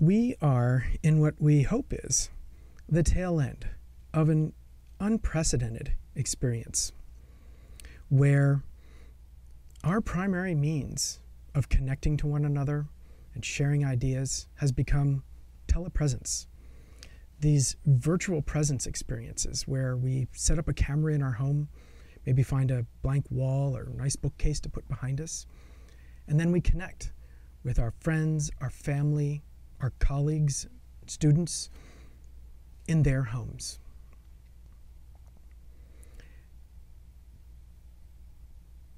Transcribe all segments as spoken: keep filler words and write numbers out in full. We are in what we hope is the tail end of an unprecedented experience where our primary means of connecting to one another and sharing ideas has become telepresence. These virtual presence experiences where we set up a camera in our home, maybe find a blank wall or a nice bookcase to put behind us, and then we connect with our friends, our family, our colleagues, students in their homes.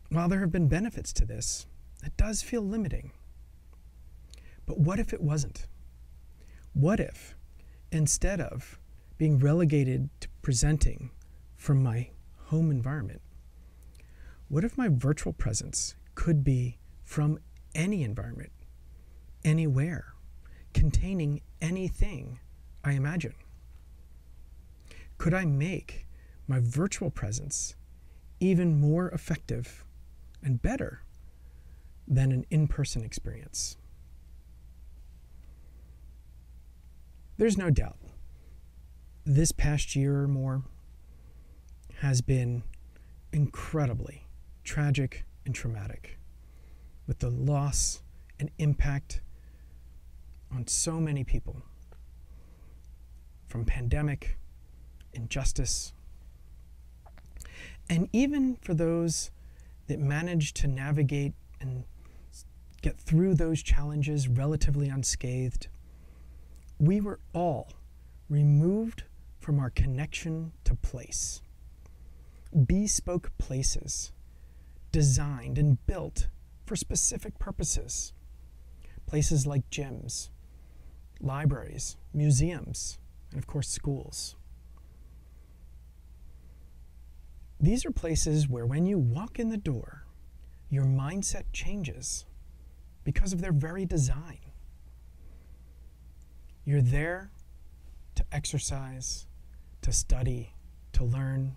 While there have been benefits to this, it does feel limiting. But what if it wasn't? What if, instead of being relegated to presenting from my home environment, what if my virtual presence could be from any environment, anywhere, containing anything I imagine? Could I make my virtual presence even more effective and better than an in-person experience? There's no doubt this past year or more has been incredibly tragic and traumatic, with the loss and impact on so many people, from pandemic, injustice, and even for those that managed to navigate and get through those challenges relatively unscathed, we were all removed from our connection to place. Bespoke places designed and built for specific purposes. Places like gyms, libraries, museums, and of course schools. These are places where when you walk in the door, your mindset changes because of their very design. You're there to exercise, to study, to learn,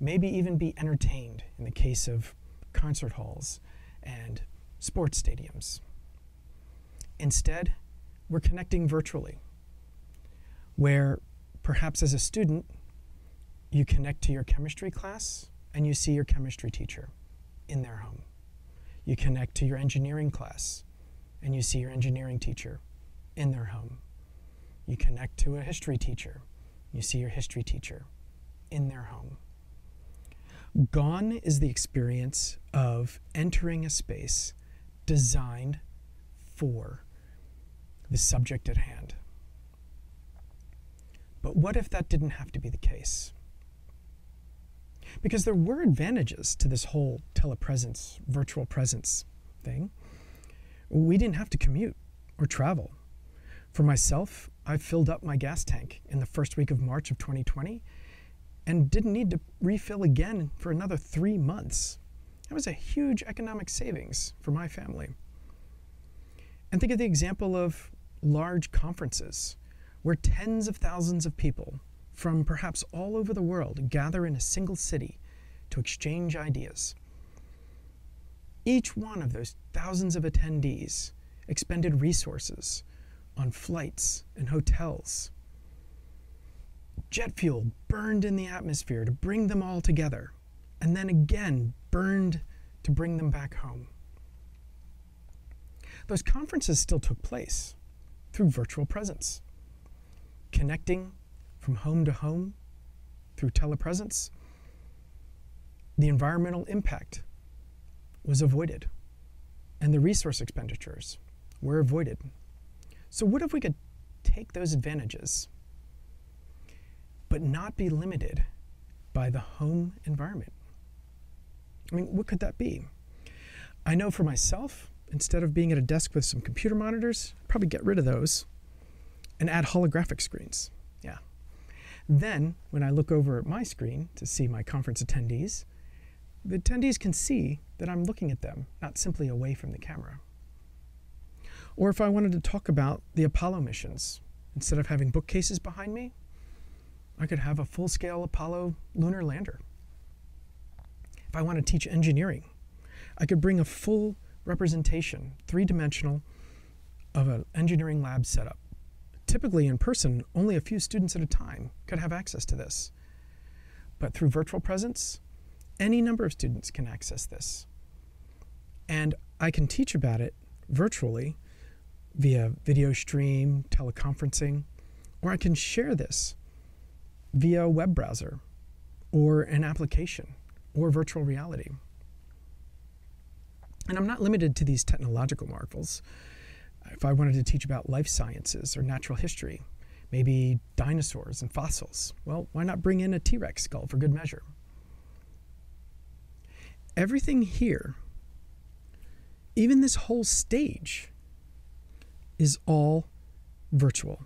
maybe even be entertained in the case of concert halls and sports stadiums. Instead, we're connecting virtually, where perhaps as a student, you connect to your chemistry class and you see your chemistry teacher in their home. You connect to your engineering class and you see your engineering teacher in their home. You connect to a history teacher, you see your history teacher in their home. Gone is the experience of entering a space designed for the subject at hand. But what if that didn't have to be the case? Because there were advantages to this whole telepresence, virtual presence thing. We didn't have to commute or travel. For myself, I filled up my gas tank in the first week of March of twenty twenty and didn't need to refill again for another three months. That was a huge economic savings for my family. And think of the example of large conferences where tens of thousands of people from perhaps all over the world gather in a single city to exchange ideas. Each one of those thousands of attendees expended resources on flights and hotels. Jet fuel burned in the atmosphere to bring them all together, and then again burned to bring them back home. Those conferences still took place through virtual presence. Connecting from home to home through telepresence, the environmental impact was avoided, and the resource expenditures were avoided. So what if we could take those advantages but not be limited by the home environment? I mean, what could that be? I know for myself, instead of being at a desk with some computer monitors, I'd probably get rid of those and add holographic screens. Yeah. Then, when I look over at my screen to see my conference attendees, the attendees can see that I'm looking at them, not simply away from the camera. Or if I wanted to talk about the Apollo missions, instead of having bookcases behind me, I could have a full-scale Apollo lunar lander. If I want to teach engineering, I could bring a full representation, three-dimensional, of an engineering lab setup. Typically in person, only a few students at a time could have access to this. But through virtual presence, any number of students can access this. And I can teach about it virtually via video stream, teleconferencing, or I can share this via a web browser or an application or virtual reality. And I'm not limited to these technological marvels. If I wanted to teach about life sciences or natural history, maybe dinosaurs and fossils, well, why not bring in a T-Rex skull for good measure? Everything here, even this whole stage, is all virtual.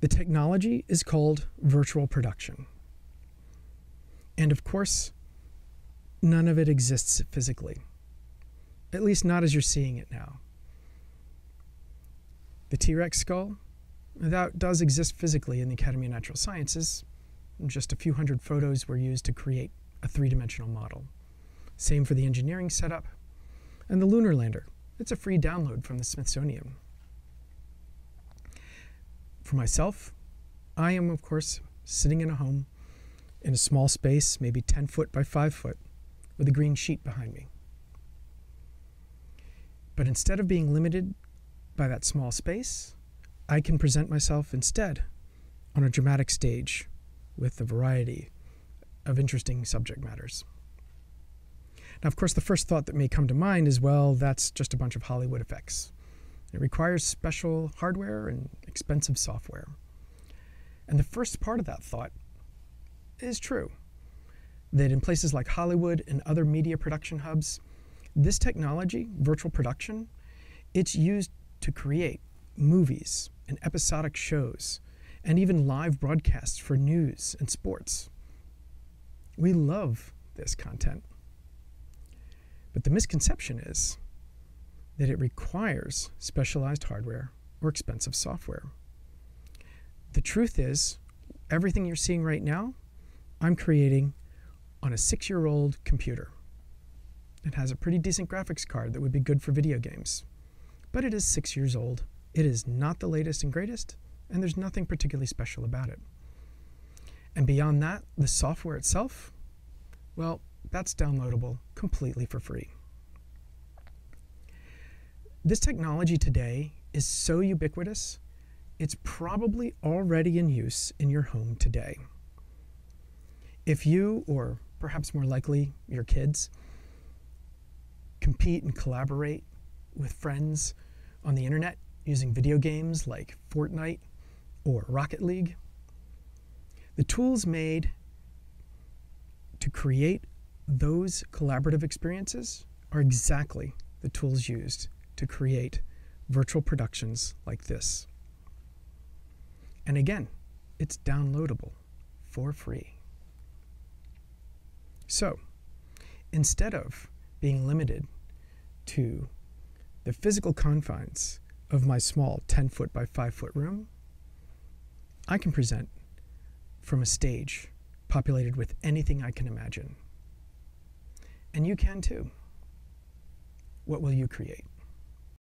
The technology is called virtual production. And of course, none of it exists physically, at least not as you're seeing it now. The T-Rex skull, that does exist physically in the Academy of Natural Sciences. Just a few hundred photos were used to create a three-dimensional model. Same for the engineering setup and the lunar lander. It's a free download from the Smithsonian. For myself, I am, of course, sitting in a home in a small space, maybe ten foot by five foot, with a green sheet behind me. But instead of being limited by that small space, I can present myself instead on a dramatic stage with a variety of interesting subject matters. Now, of course, the first thought that may come to mind is, well, that's just a bunch of Hollywood effects. It requires special hardware and expensive software. And the first part of that thought is true, that in places like Hollywood and other media production hubs, this technology, virtual production, it's used to create movies and episodic shows and even live broadcasts for news and sports. We love this content. But the misconception is that it requires specialized hardware or expensive software. The truth is, everything you're seeing right now, I'm creating on a six-year-old computer. It has a pretty decent graphics card that would be good for video games. But it is six years old. It is not the latest and greatest, and there's nothing particularly special about it. And beyond that, the software itself, well, that's downloadable completely for free. This technology today is so ubiquitous, it's probably already in use in your home today. If you, or perhaps more likely your kids, compete and collaborate with friends on the internet using video games like Fortnite or Rocket League, the tools made to create those collaborative experiences are exactly the tools used to create virtual productions like this. And again, it's downloadable for free. So, instead of being limited to the physical confines of my small ten foot by five foot room, I can present from a stage populated with anything I can imagine. And you can too. What will you create?